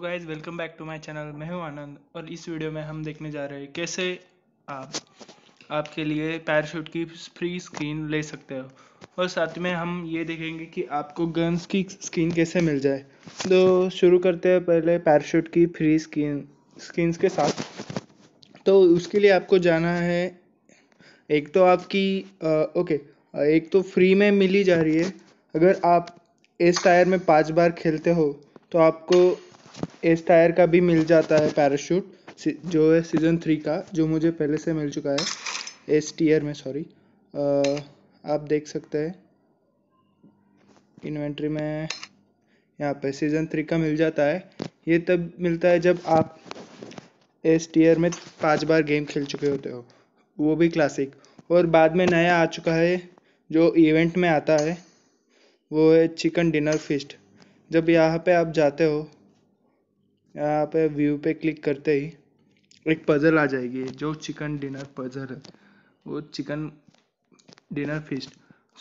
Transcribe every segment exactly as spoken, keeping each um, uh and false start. So guys welcome back to my channel. मैं हूं आनंद और इस वीडियो में हम देखने जा रहे हैं कैसे आप आपके लिए पैराशूट की फ्री स्किन ले सकते हो, और साथ में हम ये देखेंगे कि आपको गन्स की स्किन कैसे मिल जाए। तो शुरू करते हैं पहले पैराशूट की फ्री स्किन स्किन्स के साथ। तो उसके लिए आपको जाना है, एक तो आपकी आ, ओके एक तो फ्री में मिली जा रही है। अगर आप एस टायर में पाँच बार खेलते हो तो आपको एस टायर का भी मिल जाता है पैराशूट, जो है सीज़न थ्री का, जो मुझे पहले से मिल चुका है एस टीयर में। सॉरी आप देख सकते हैं इन्वेंट्री में, यहाँ पे सीज़न थ्री का मिल जाता है। ये तब मिलता है जब आप एस टीयर में पाँच बार गेम खेल चुके होते हो, वो भी क्लासिक। और बाद में नया आ चुका है जो इवेंट में आता है, वो है चिकन डिनर फिस्ट। जब यहाँ पे आप जाते हो, यहाँ पे व्यू पे क्लिक करते ही एक पजल आ जाएगी, जो चिकन डिनर पजल है, वो चिकन डिनर फिस्ट।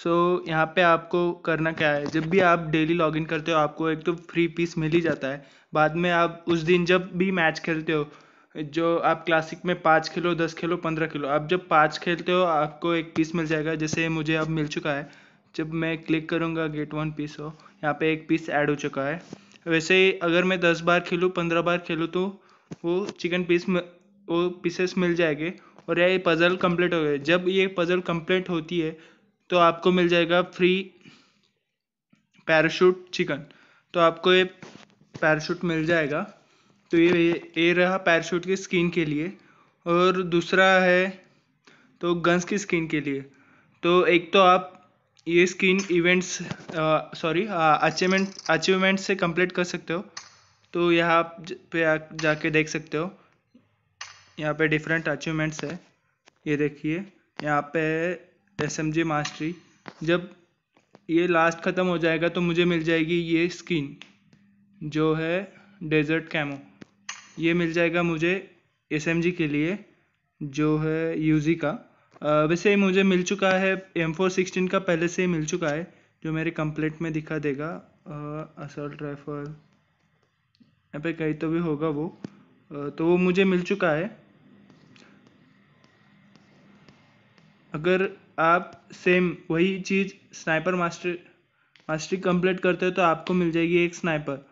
सो यहाँ पे आपको करना क्या है, जब भी आप डेली लॉगिन करते हो आपको एक तो फ्री पीस मिल ही जाता है। बाद में आप उस दिन जब भी मैच खेलते हो, जो आप क्लासिक में पाँच खेलो, दस खेलो, पंद्रह खेलो, आप जब पाँच खेलते हो आपको एक पीस मिल जाएगा। जैसे मुझे अब मिल चुका है, जब मैं क्लिक करूँगा गेट वन पीस, हो यहाँ पे एक पीस ऐड हो चुका है। वैसे अगर मैं दस बार खेलूँ, पंद्रह बार खेलूँ तो वो चिकन पीस वो पीसेस मिल जाएंगे। और ये पज़ल कंप्लीट हो गए। जब ये पज़ल कंप्लीट होती है तो आपको मिल जाएगा फ्री पैराशूट चिकन। तो आपको ये पैराशूट मिल जाएगा। तो ये ये रहा पैराशूट की स्किन के लिए। और दूसरा है तो गन्स की स्किन के लिए। तो एक तो आप ये skin events sorry achievement achievement से कंप्लीट कर सकते हो। तो यहाँ आप पे जाके देख सकते हो, यहाँ पे डिफरेंट अचीवमेंट्स है। ये देखिए यहाँ पे एस एम जी मास्टरी। जब ये लास्ट ख़त्म हो जाएगा तो मुझे मिल जाएगी ये स्किन, जो है डेजर्ट कैमो। ये मिल जाएगा मुझे एस एम जी के लिए, जो है यूजी का। Uh, वैसे मुझे मिल चुका है एम फोर सिक्सटीन का, पहले से ही मिल चुका है, जो मेरे कंप्लीट में दिखा देगा। uh, असल्ट राइफल यहाँ पे कहीं तो भी होगा वो। uh, तो वो मुझे मिल चुका है। अगर आप सेम वही चीज़ स्नाइपर मास्टर मास्टरी कंप्लीट करते हो तो आपको मिल जाएगी एक स्नाइपर,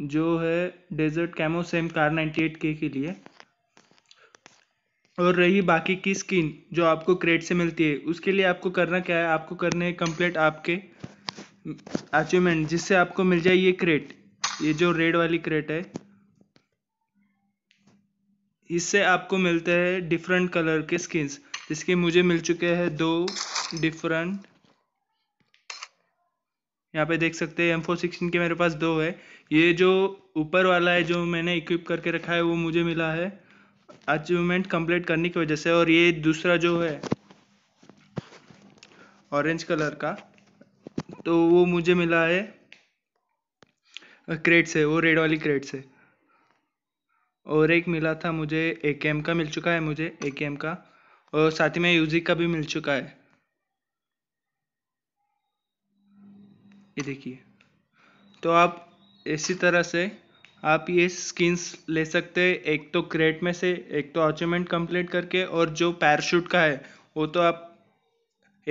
जो है desert camo, same Kar ninety eight K के लिए। और रही बाकी की स्किन जो आपको क्रेट से मिलती है, उसके लिए आपको करना क्या है, आपको करने है कंप्लीट आपके अचीवमेंट, जिससे आपको मिल जाए ये क्रेट, ये जो रेड वाली क्रेट है। इससे आपको मिलते हैं डिफरेंट कलर के स्किन्स, जिसके मुझे मिल चुके हैं दो डिफरेंट। यहाँ पे देख सकते हैं एम फोर सिक्सटीन के मेरे पास दो है। ये जो ऊपर वाला है जो मैंने इक्विप करके रखा है, वो मुझे मिला है अचीवमेंट कंप्लीट करने की वजह से। और ये दूसरा जो है ऑरेंज कलर का, तो वो मुझे मिला है क्रेट से, वो रेड वाली क्रेट से। और एक मिला था मुझे एकेएम का, मिल चुका है मुझे एकेएम का। और साथ में यूजी का भी मिल चुका है, ये देखिए। तो आप इसी तरह से आप ये स्किन्स ले सकते हैं, एक तो क्रेट में से, एक तो अचीवमेंट कंप्लीट करके। और जो पैराशूट का है वो तो आप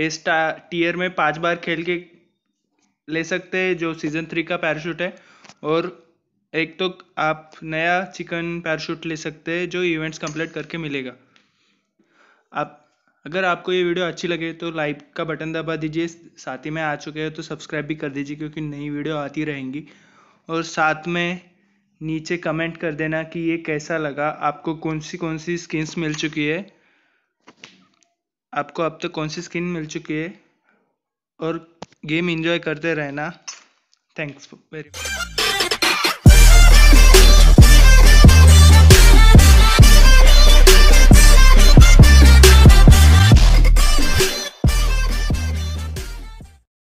एस टीयर में पांच बार खेल के ले सकते हैं, जो सीज़न थ्री का पैराशूट है। और एक तो आप नया चिकन पैराशूट ले सकते हैं, जो इवेंट्स कंप्लीट करके मिलेगा। आप अगर आपको ये वीडियो अच्छी लगे तो लाइक का बटन दबा दीजिए, साथ ही में आ चुके हैं तो सब्सक्राइब भी कर दीजिए, क्योंकि नई वीडियो आती रहेंगी। और साथ में नीचे कमेंट कर देना कि ये कैसा लगा, आपको कौन सी कौन सी स्किन्स मिल चुकी है, आपको अब तक कौन सी स्किन मिल चुकी है। और गेम एंजॉय करते रहना। Thanks very much.